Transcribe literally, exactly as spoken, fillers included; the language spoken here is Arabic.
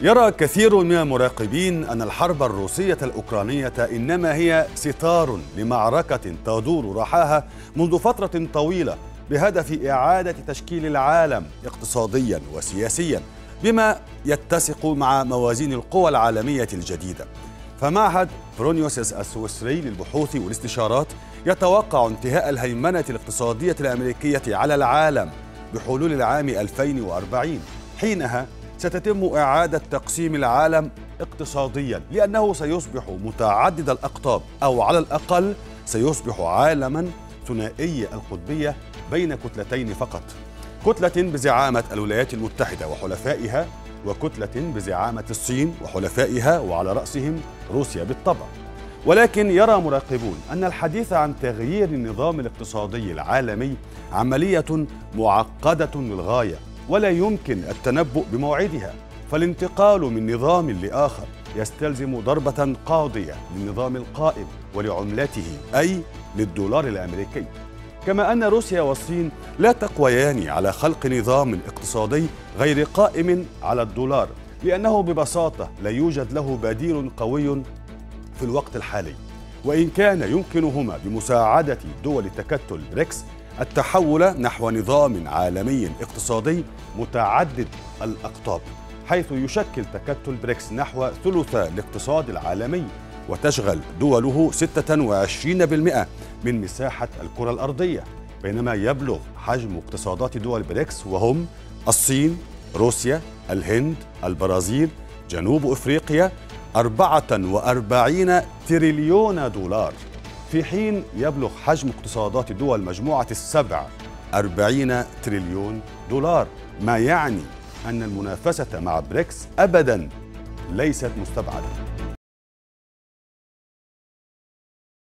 يرى كثير من المراقبين أن الحرب الروسية الأوكرانية إنما هي ستار لمعركة تدور رحاها منذ فترة طويلة بهدف إعادة تشكيل العالم اقتصاديا وسياسيا بما يتسق مع موازين القوى العالمية الجديدة. فمعهد برونيو سيس السويسري للبحوث والاستشارات يتوقع انتهاء الهيمنة الاقتصادية الأمريكية على العالم بحلول العام ألفين وأربعين. حينها ستتم إعادة تقسيم العالم اقتصاديا، لأنه سيصبح متعدد الأقطاب، أو على الأقل سيصبح عالما ثنائي القطبية بين كتلتين فقط، كتلة بزعامة الولايات المتحدة وحلفائها، وكتلة بزعامة الصين وحلفائها، وعلى رأسهم روسيا بالطبع. ولكن يرى مراقبون أن الحديث عن تغيير النظام الاقتصادي العالمي عملية معقدة للغاية ولا يمكن التنبؤ بموعدها، فالانتقال من نظام لآخر يستلزم ضربة قاضية للنظام القائم ولعملته، أي للدولار الأمريكي. كما أن روسيا والصين لا تقويان على خلق نظام اقتصادي غير قائم على الدولار، لأنه ببساطة لا يوجد له بديل قوي في الوقت الحالي. وإن كان يمكنهما بمساعدة دول التكتل بريكس التحول نحو نظام عالمي اقتصادي متعدد الأقطاب، حيث يشكل تكتل بريكس نحو ثلث الاقتصاد العالمي وتشغل دوله ستة وعشرين بالمئة من مساحة الكرة الأرضية، بينما يبلغ حجم اقتصادات دول بريكس وهم الصين، روسيا، الهند، البرازيل، جنوب أفريقيا أربعة وأربعين تريليون دولار، في حين يبلغ حجم اقتصادات دول مجموعة السبع أربعين تريليون دولار، ما يعني أن المنافسة مع بريكس أبداً ليست مستبعدة.